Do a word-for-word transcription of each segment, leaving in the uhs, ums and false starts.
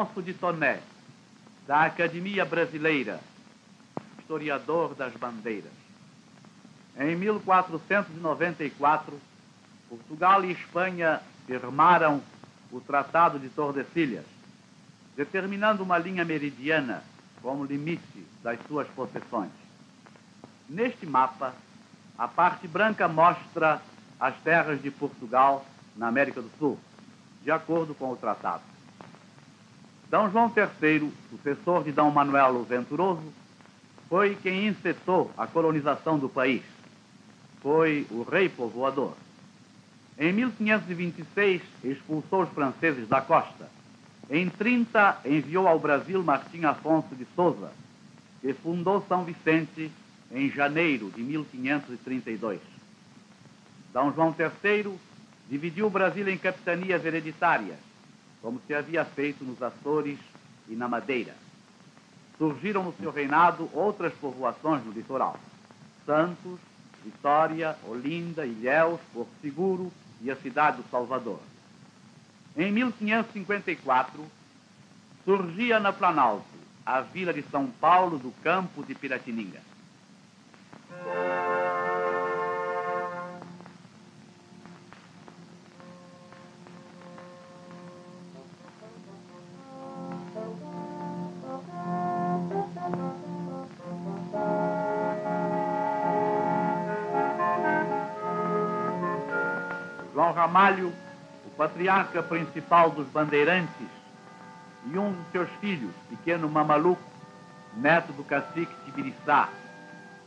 Afonso de Taunay, da Academia Brasileira, historiador das bandeiras. Em mil quatrocentos e noventa e quatro, Portugal e Espanha firmaram o Tratado de Tordesilhas, determinando uma linha meridiana como limite das suas possessões. Neste mapa, a parte branca mostra as terras de Portugal na América do Sul, de acordo com o tratado. D. João terceiro, sucessor de D. Manuel o Venturoso, foi quem incitou a colonização do país. Foi o rei povoador. Em mil quinhentos e vinte e seis, expulsou os franceses da costa. Em trinta, enviou ao Brasil Martim Afonso de Souza, que fundou São Vicente em janeiro de mil quinhentos e trinta e dois. D. João terceiro dividiu o Brasil em capitanias hereditárias, como se havia feito nos Açores e na Madeira. Surgiram no seu reinado outras povoações no litoral: Santos, Vitória, Olinda, Ilhéus, Porto Seguro e a cidade do Salvador. Em mil quinhentos e cinquenta e quatro, surgia na Planalto a vila de São Paulo do Campo de Piratininga. João Ramalho, o patriarca principal dos bandeirantes, e um dos seus filhos, pequeno Mamaluco, neto do cacique Tibiriçá,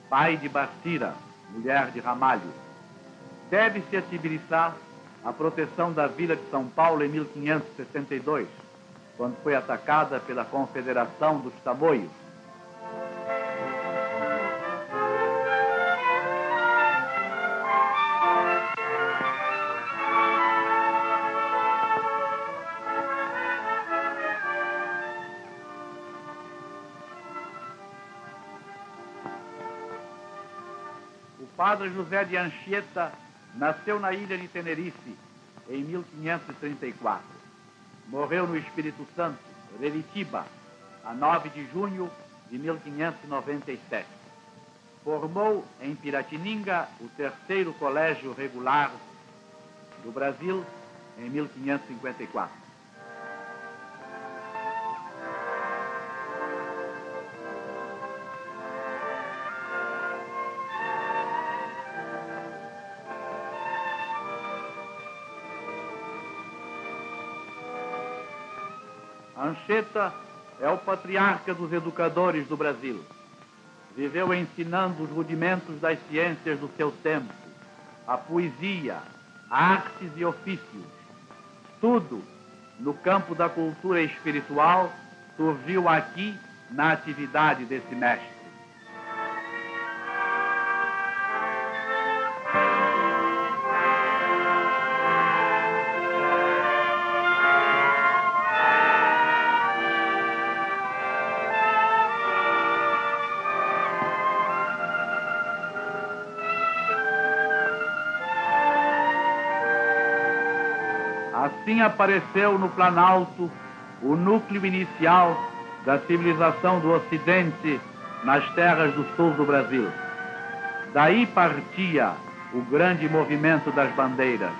pai de Bartira, mulher de Ramalho. Deve-se a Tibiriçá a proteção da vila de São Paulo em mil quinhentos e sessenta e dois, quando foi atacada pela Confederação dos Tamoios. Padre José de Anchieta nasceu na ilha de Tenerife em mil quinhentos e trinta e quatro. Morreu no Espírito Santo, Reritiba, a nove de junho de mil quinhentos e noventa e sete. Formou em Piratininga o terceiro colégio regular do Brasil em mil quinhentos e cinquenta e quatro. Anchieta é o patriarca dos educadores do Brasil. Viveu ensinando os rudimentos das ciências do seu tempo, a poesia, artes e ofícios. Tudo no campo da cultura espiritual surgiu aqui na atividade desse mestre. Assim apareceu no Planalto o núcleo inicial da civilização do Ocidente nas terras do sul do Brasil. Daí partia o grande movimento das bandeiras.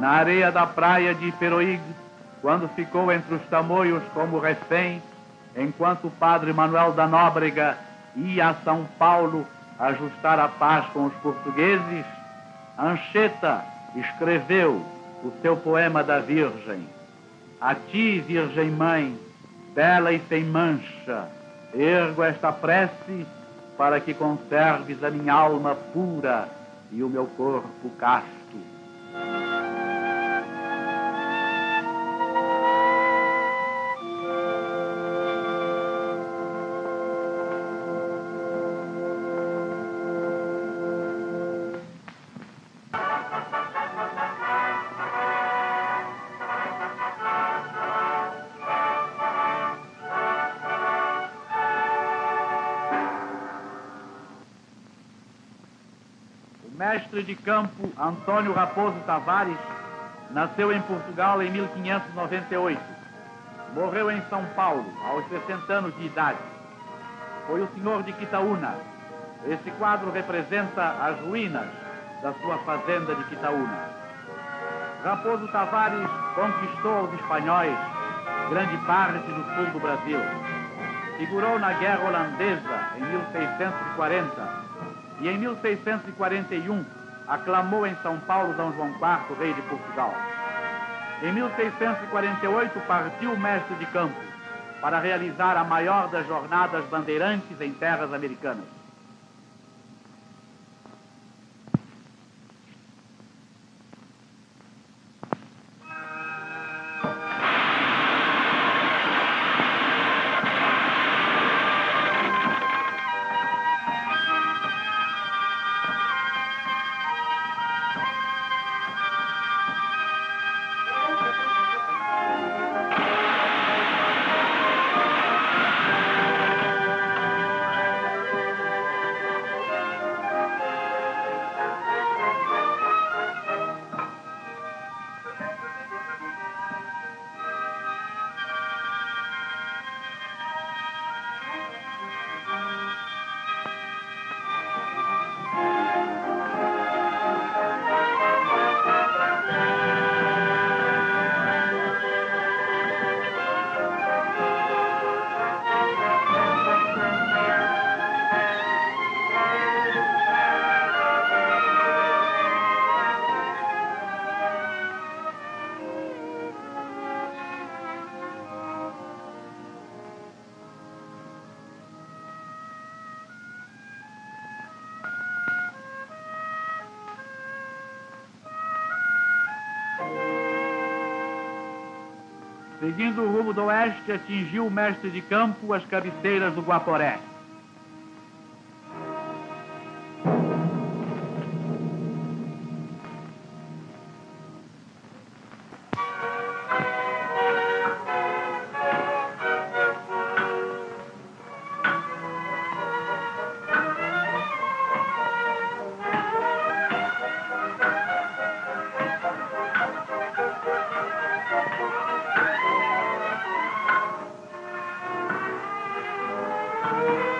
Na areia da praia de Iperoig, quando ficou entre os tamoios como refém, enquanto o padre Manuel da Nóbrega ia a São Paulo ajustar a paz com os portugueses, Anchieta escreveu o seu poema da Virgem. A ti, Virgem Mãe, bela e sem mancha, ergo esta prece para que conserves a minha alma pura e o meu corpo casto. mestre de campo Antônio Raposo Tavares nasceu em Portugal em mil quinhentos e noventa e oito. Morreu em São Paulo, aos sessenta anos de idade. Foi o senhor de Quitaúna. Esse quadro representa as ruínas da sua fazenda de Quitaúna. Raposo Tavares conquistou aos espanhóis grande parte do sul do Brasil. Figurou na Guerra Holandesa em mil seiscentos e quarenta e em mil seiscentos e quarenta e um aclamou em São Paulo Dom João quarto, rei de Portugal. Em mil seiscentos e quarenta e oito partiu mestre de campo para realizar a maior das jornadas bandeirantes em terras americanas. Seguindo o rumo do oeste, atingiu o mestre de campo as cabeceiras do Guaporé. Thank you.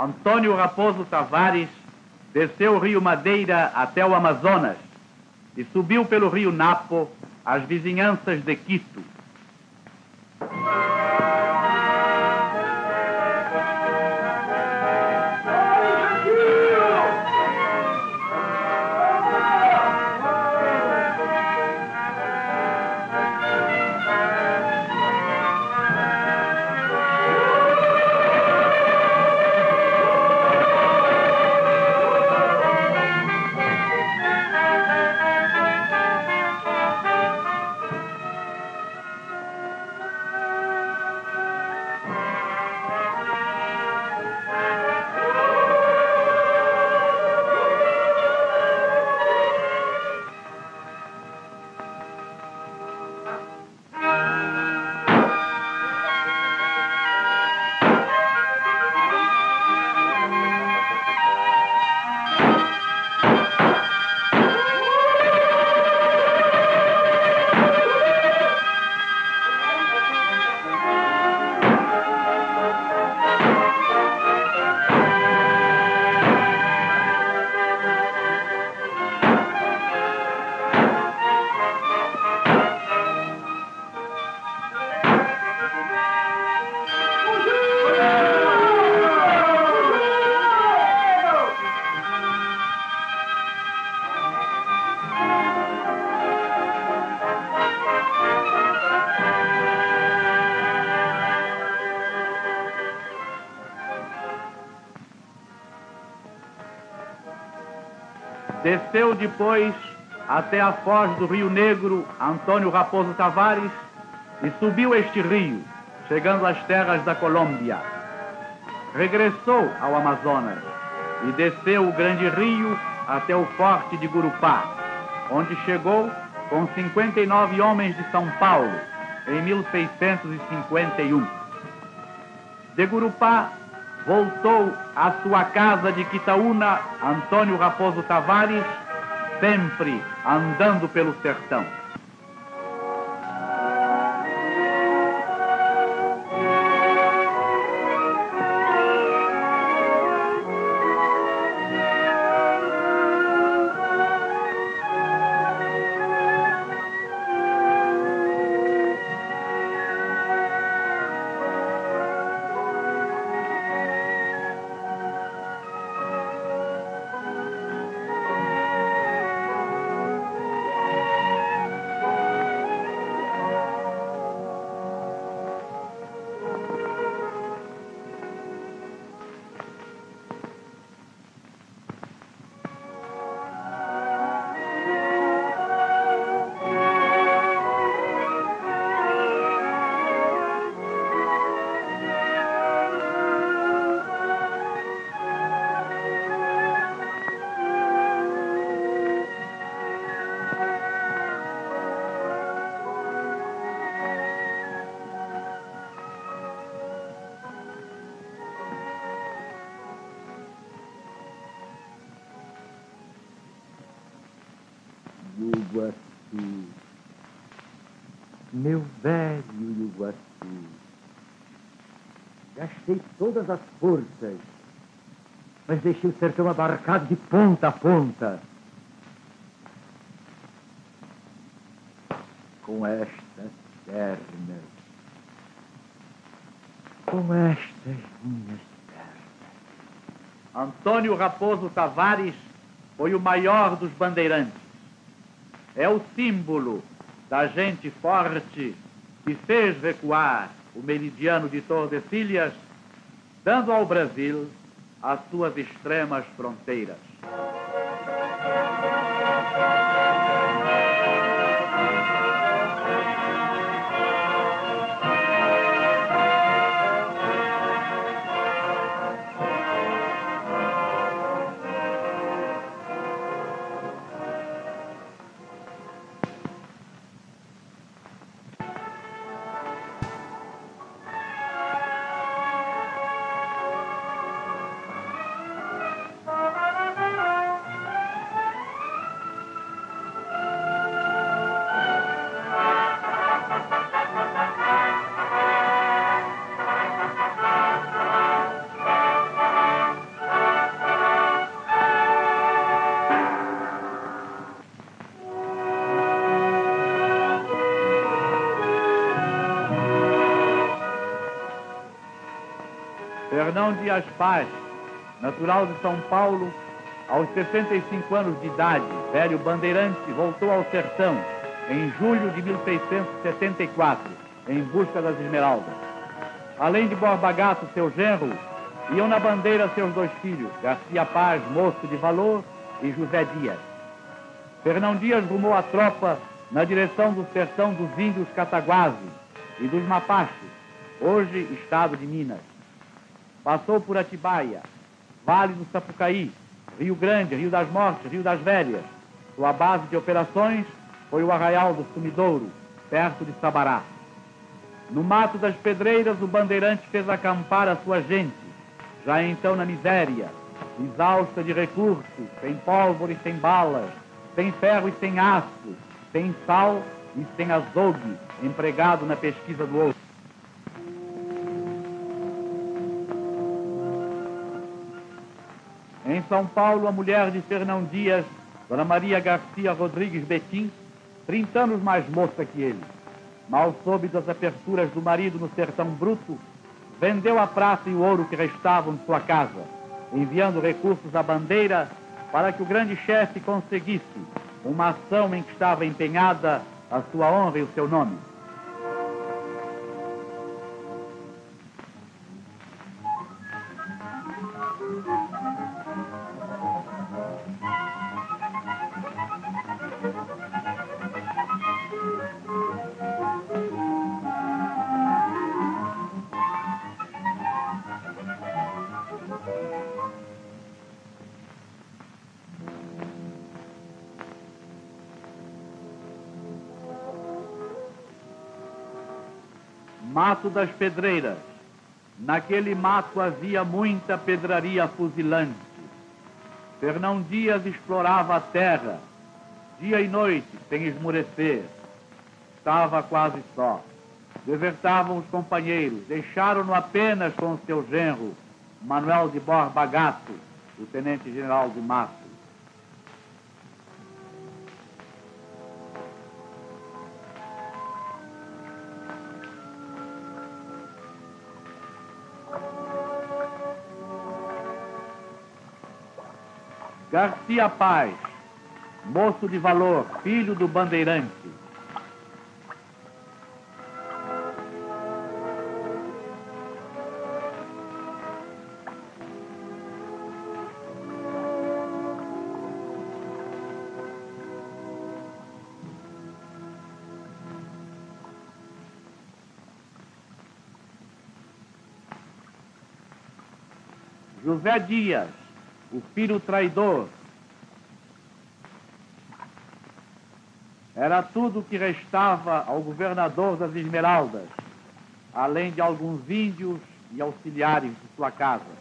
Antônio Raposo Tavares desceu o Rio Madeira até o Amazonas e subiu pelo Rio Napo às vizinhanças de Quito. Desceu depois até a foz do Rio Negro Antônio Raposo Tavares e subiu este rio, chegando às terras da Colômbia. Regressou ao Amazonas e desceu o grande rio até o forte de Gurupá, onde chegou com cinquenta e nove homens de São Paulo em mil seiscentos e cinquenta e um. De Gurupá, voltou à sua casa de Quitaúna Antônio Raposo Tavares, sempre andando pelo sertão. Iguaçu, meu velho Iguaçu, gastei todas as forças, mas deixei o sertão abarcado de ponta a ponta. Com estas pernas, com estas minhas pernas. Antônio Raposo Tavares foi o maior dos bandeirantes. É o símbolo da gente forte que fez recuar o meridiano de Tordesilhas, dando ao Brasil às suas extremas fronteiras. João Dias Paz, natural de São Paulo, aos sessenta e cinco anos de idade, velho bandeirante, voltou ao sertão em julho de mil seiscentos e setenta e quatro, em busca das esmeraldas. Além de Borba Gato, seu genro, iam na bandeira seus dois filhos, Garcia Paz, moço de valor, e José Dias. Fernão Dias rumou a tropa na direção do sertão dos índios cataguases e dos mapaches, hoje estado de Minas. Passou por Atibaia, Vale do Sapucaí, Rio Grande, Rio das Mortes, Rio das Velhas. Sua base de operações foi o Arraial do Sumidouro, perto de Sabará. No Mato das Pedreiras, o bandeirante fez acampar a sua gente, já então na miséria, exausta de recursos, sem pólvora e sem balas, sem ferro e sem aço, sem sal e sem açougue, empregado na pesquisa do ouro. Em São Paulo, a mulher de Fernão Dias, Dona Maria Garcia Rodrigues Betim, trinta anos mais moça que ele, mal soube das aperturas do marido no sertão bruto, vendeu a prata e o ouro que restavam de sua casa, enviando recursos à bandeira para que o grande chefe conseguisse uma ação em que estava empenhada a sua honra e o seu nome. Mato das Pedreiras. Naquele mato havia muita pedraria fuzilante. Fernão Dias explorava a terra, dia e noite, sem esmorecer. Estava quase só. Desertavam os companheiros, deixaram-no apenas com o seu genro, Manuel de Borba Gato, o tenente-general do mato. Garcia Paz, moço de valor, filho do bandeirante. José Dias, o filho traidor. Era tudo o que restava ao governador das Esmeraldas, além de alguns índios e auxiliares de sua casa.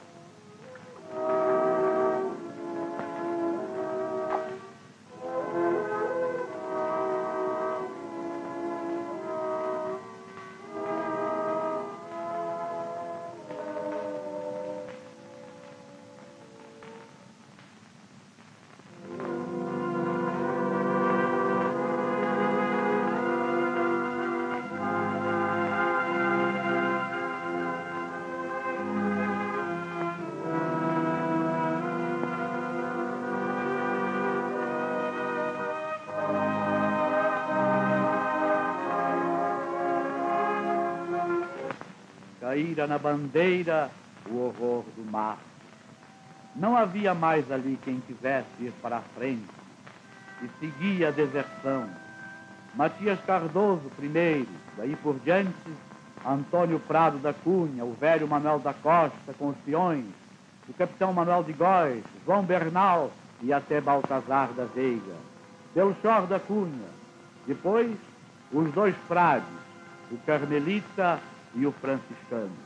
Caíra na bandeira o horror do mar. Não havia mais ali quem quisesse ir para a frente, e seguia a deserção. Matias Cardoso, primeiro, daí por diante, Antônio Prado da Cunha, o velho Manuel da Costa com os peões, o capitão Manuel de Góes, João Bernal e até Baltazar da Veiga, Belchor da Cunha, depois os dois frades, o carmelita e o franciscano.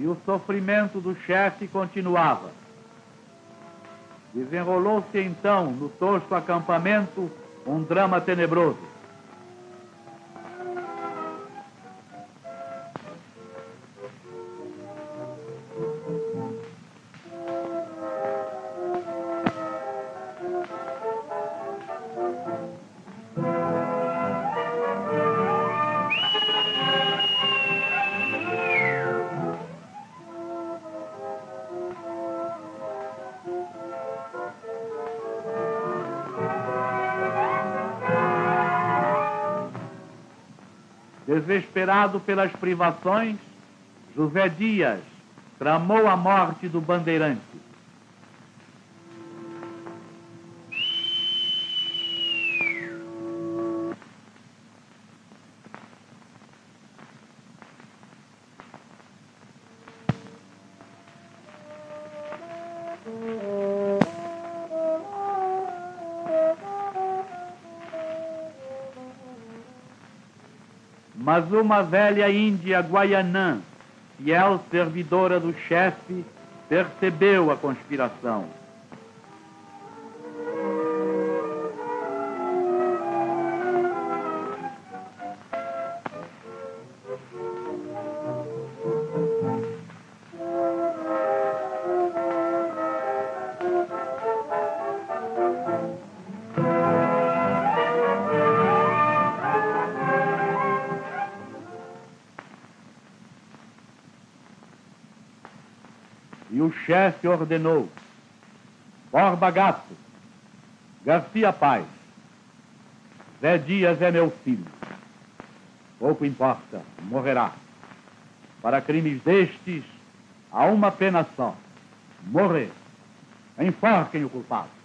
E o sofrimento do chefe continuava. Desenrolou-se então, no tosco acampamento, um drama tenebroso. Desesperado pelas privações, José Dias tramou a morte do bandeirante. Mas uma velha índia guaianã, fiel servidora do chefe, percebeu a conspiração. O chefe ordenou: Borba Gato, Garcia Paz, Zé Dias é meu filho. Pouco importa, morrerá. Para crimes destes, há uma pena só: morrer. Enforquem o culpado.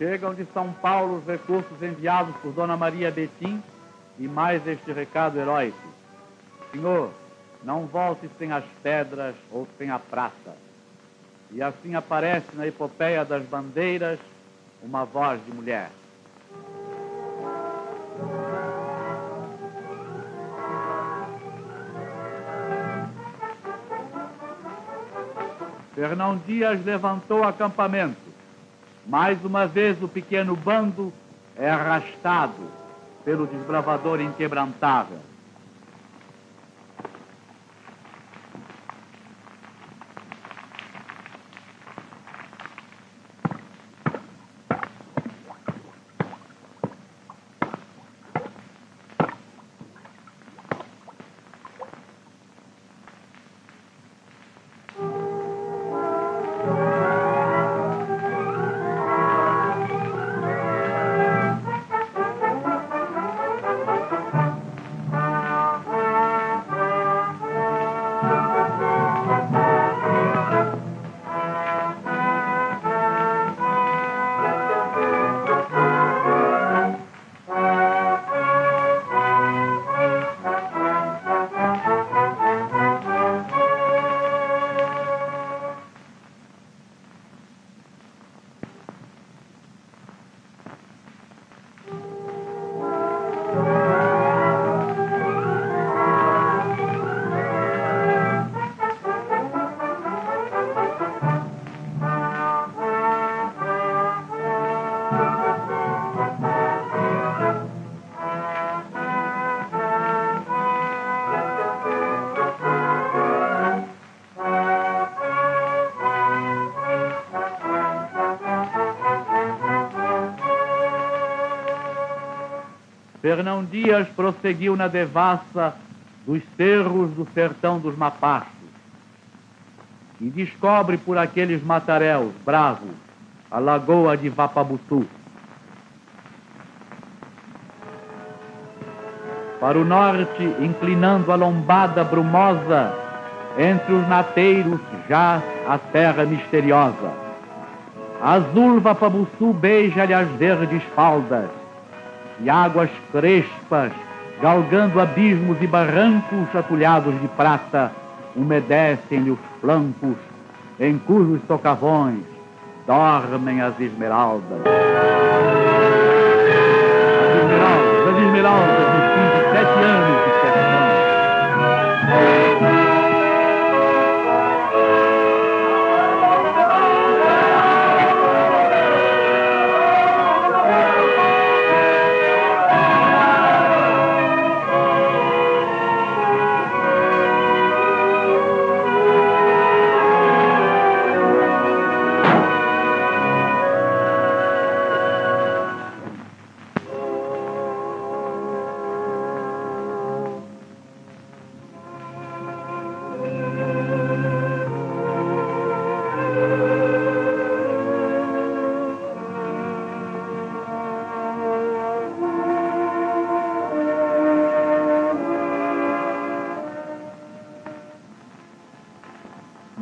Chegam de São Paulo os recursos enviados por Dona Maria Betim e mais este recado heróico. Senhor, não volte sem as pedras ou sem a prata. E assim aparece na epopeia das bandeiras uma voz de mulher. Fernão Dias levantou acampamento. Mais uma vez o pequeno bando é arrastado pelo desbravador inquebrantável. Fernão Dias prosseguiu na devassa dos cerros do sertão dos Mapachos e descobre por aqueles mataréus bravos a lagoa de Vupabuçu. Para o norte, inclinando a lombada brumosa, entre os nateiros jaz a terra misteriosa. Azul Vupabuçu beija-lhe as verdes faldas, e águas crespas, galgando abismos e barrancos atulhados de prata, umedecem-lhe os flancos, em cujos socavões dormem as esmeraldas. As esmeraldas, as esmeraldas dos vinte e sete anos de sertão.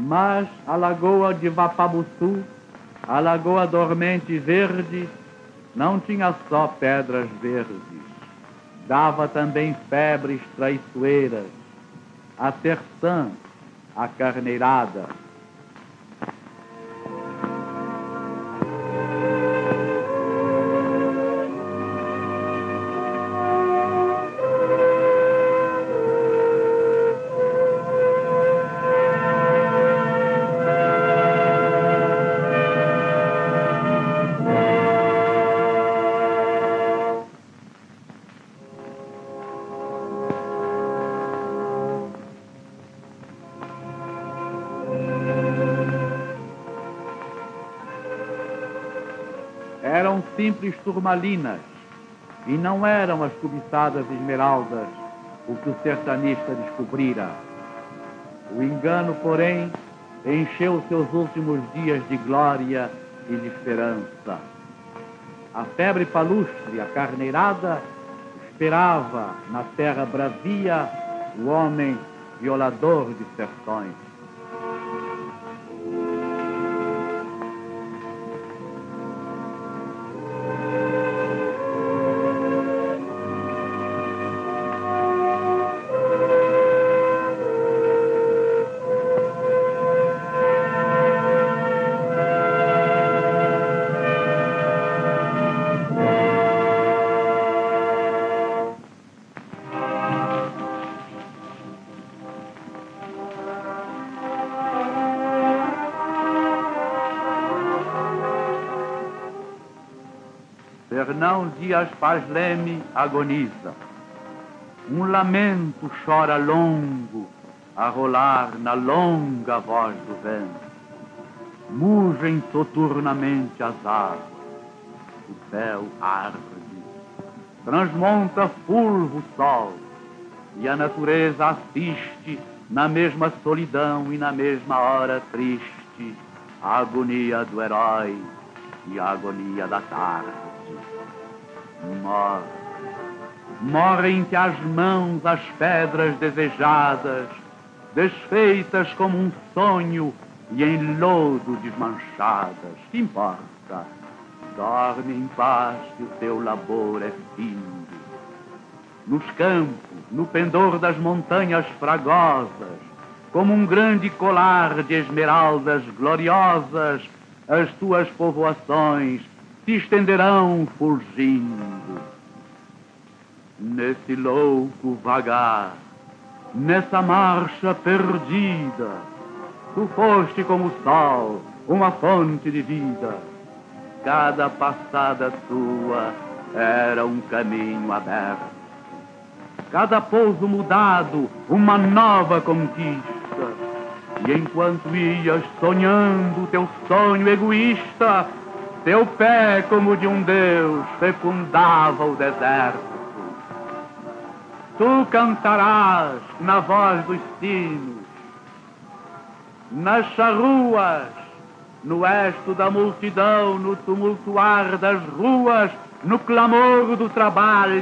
Mas a lagoa de Vupabuçu, a lagoa dormente verde, não tinha só pedras verdes, dava também febres traiçoeiras, a terçã, a carneirada. Simples turmalinas, e não eram as cobiçadas esmeraldas o que o sertanista descobrira. O engano, porém, encheu seus últimos dias de glória e de esperança. A febre palustre, a carneirada, esperava na terra bravia o homem violador de sertões. Fernão Dias Paz Leme agoniza. Um lamento chora longo a rolar na longa voz do vento. Mugem soturnamente as águas, o céu arde, transmonta fulvo o sol, e a natureza assiste na mesma solidão e na mesma hora triste a agonia do herói e a agonia da tarde. Morre, morre entre as mãos as pedras desejadas, desfeitas como um sonho e em lodo desmanchadas. Que importa? Dorme em paz que o teu labor é fino. Nos campos, no pendor das montanhas fragosas, como um grande colar de esmeraldas gloriosas, as tuas povoações se estenderão fulgindo. Nesse louco vagar, nessa marcha perdida, tu foste como o sol, uma fonte de vida. Cada passada tua era um caminho aberto. Cada pouso mudado, uma nova conquista. E enquanto ias sonhando o teu sonho egoísta, teu pé como de um deus fecundava o deserto. Tu cantarás na voz dos sinos, nas charruas, no esto da multidão, no tumultuar das ruas, no clamor do trabalho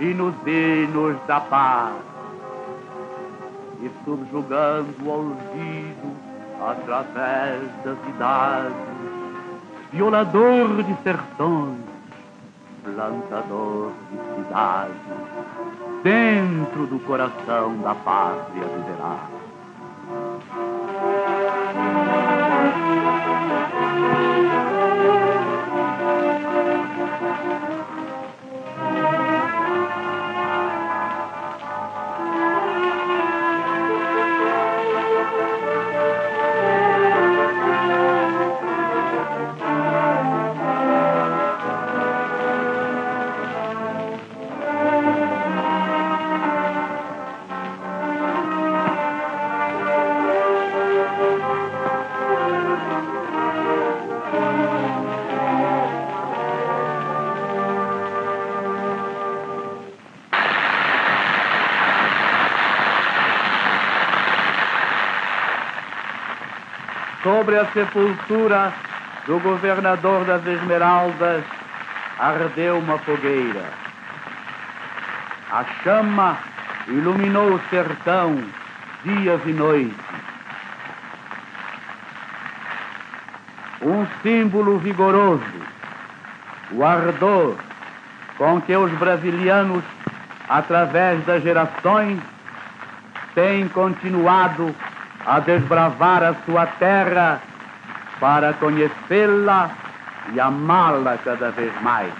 e nos hinos da paz. E subjugando o olvido através das cidades, violador de sertões, plantador de cidades, dentro do coração da pátria viverá. Sobre a sepultura do governador das Esmeraldas ardeu uma fogueira. A chama iluminou o sertão dias e noites. Um símbolo vigoroso, o ardor com que os brasileiros, através das gerações, têm continuado a desbravar a sua terra para conhecê-la e amá-la cada vez mais.